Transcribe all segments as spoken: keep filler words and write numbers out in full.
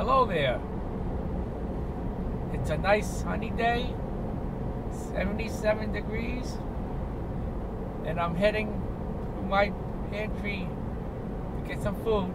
Hello there. It's a nice sunny day, seventy-seven degrees, and I'm heading to my pantry to get some food.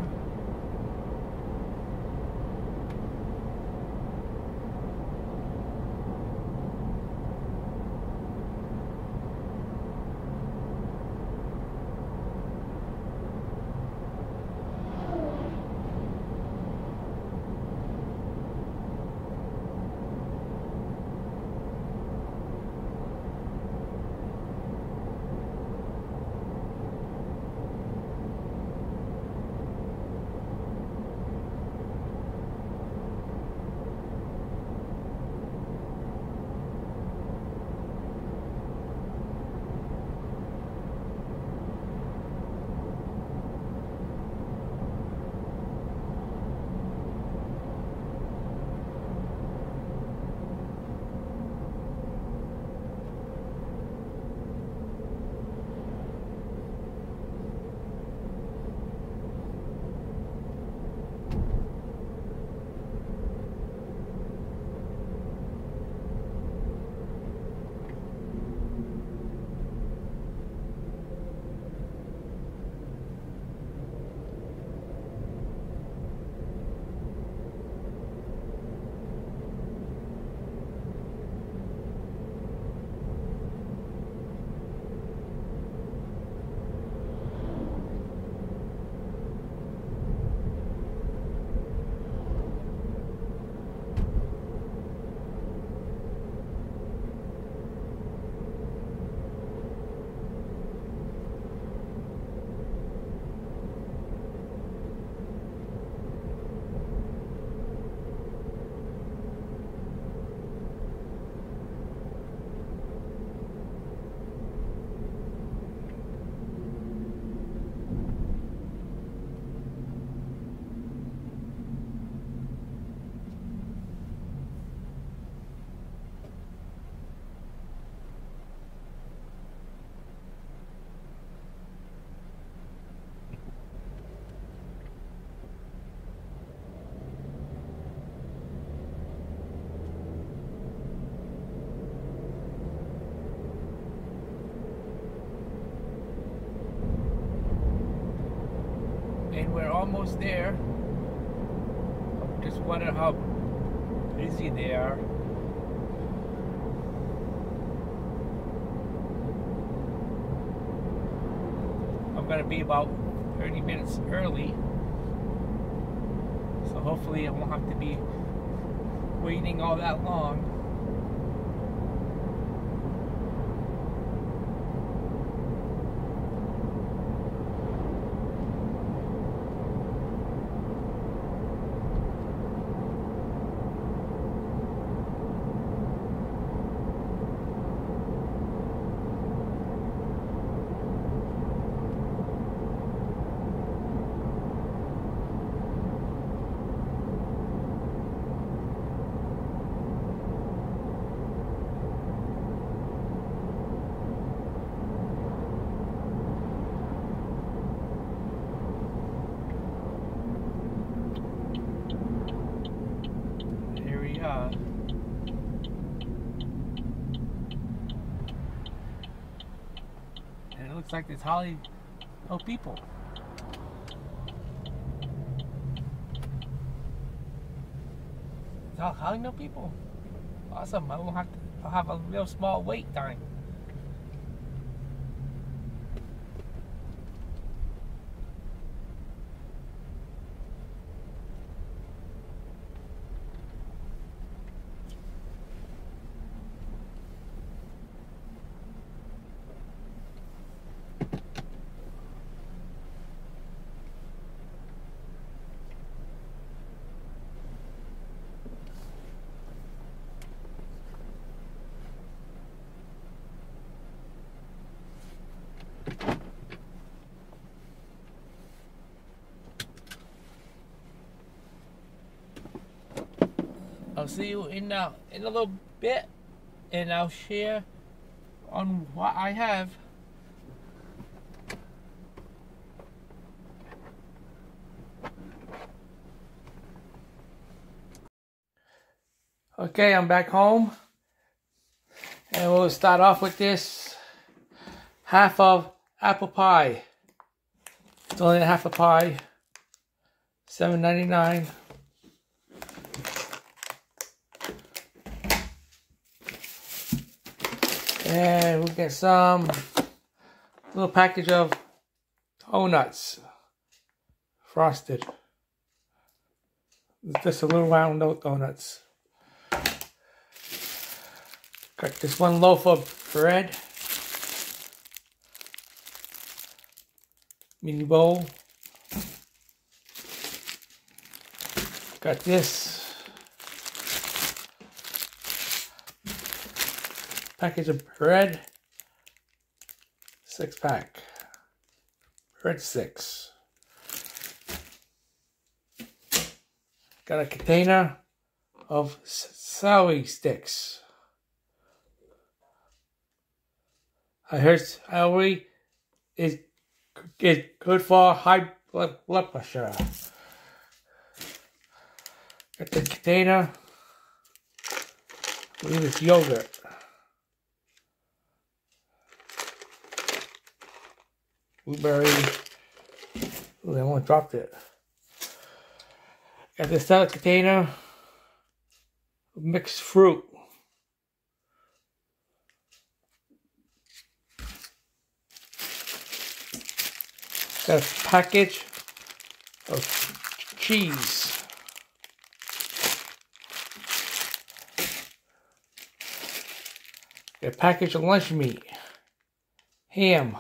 We're almost there. I just wonder how busy they are. I'm gonna be about thirty minutes early, so hopefully I won't have to be waiting all that long. Looks like there's hardly no people. There's hardly no people. Awesome. I won't have to. I'll have a real small wait time. I'll see you in uh, in a little bit, and I'll share on what I have. Okay, I'm back home, and we'll start off with this half of apple pie. It's only a half a pie, seven ninety-nine. And we'll get some little package of whole nuts, frosted. Just a little round note donuts. Got this one loaf of bread. Mini bowl. Got this package of bread. Six pack. Bread six. Got a container of celery sticks. I heard celery is, is good for high blood pressure. Got the container. I believe it's yogurt. Blueberry. Ooh, I almost dropped it. Got this salad container of mixed fruit. Got a package of cheese. Got a package of lunch meat. Ham.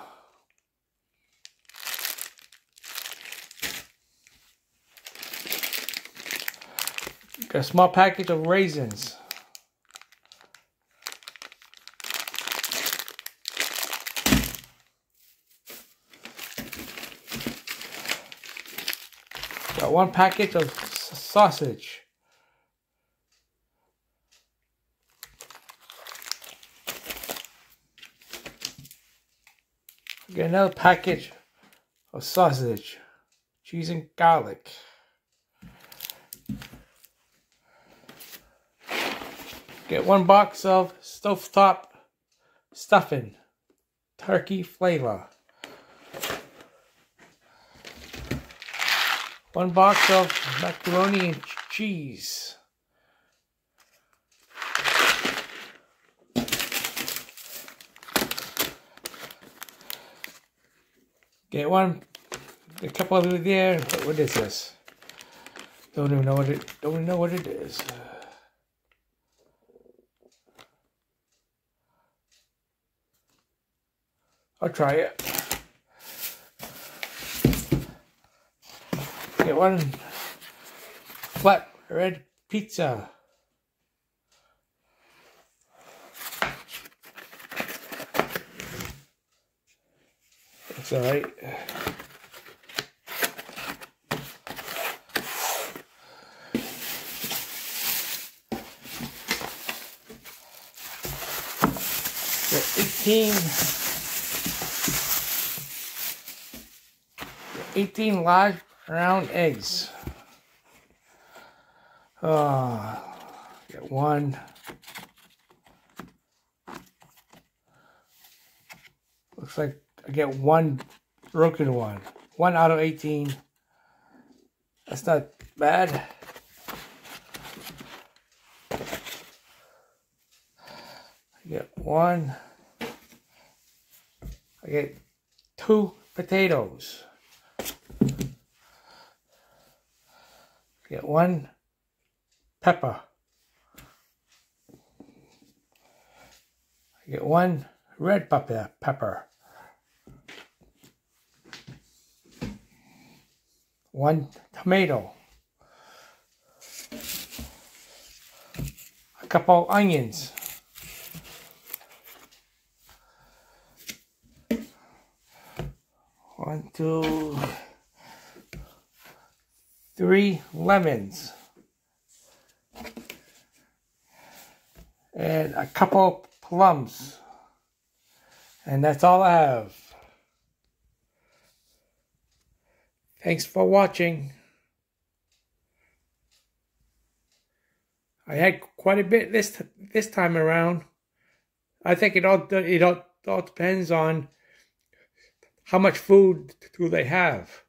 Got a small package of raisins. Got one package of sausage. Got another package of sausage, cheese and garlic. Get one box of stovetop stuffing, turkey flavor. One box of macaroni and cheese. Get one, a couple over there. What is this? Don't even know what it. Don't even know what it is. I'll try it. Get one flat red pizza. That's alright. eighteen. eighteen large round eggs. Oh, get one. Looks like I get one broken one. One out of eighteen. That's not bad. I get one. I get two potatoes. Get one pepper. I get one red pepper. Pepper. One tomato. A couple onions. One, two. Three lemons and a couple plums, and that's all I have. Thanks for watching. I had quite a bit this this time around. I think it all it all, all depends on how much food do they have.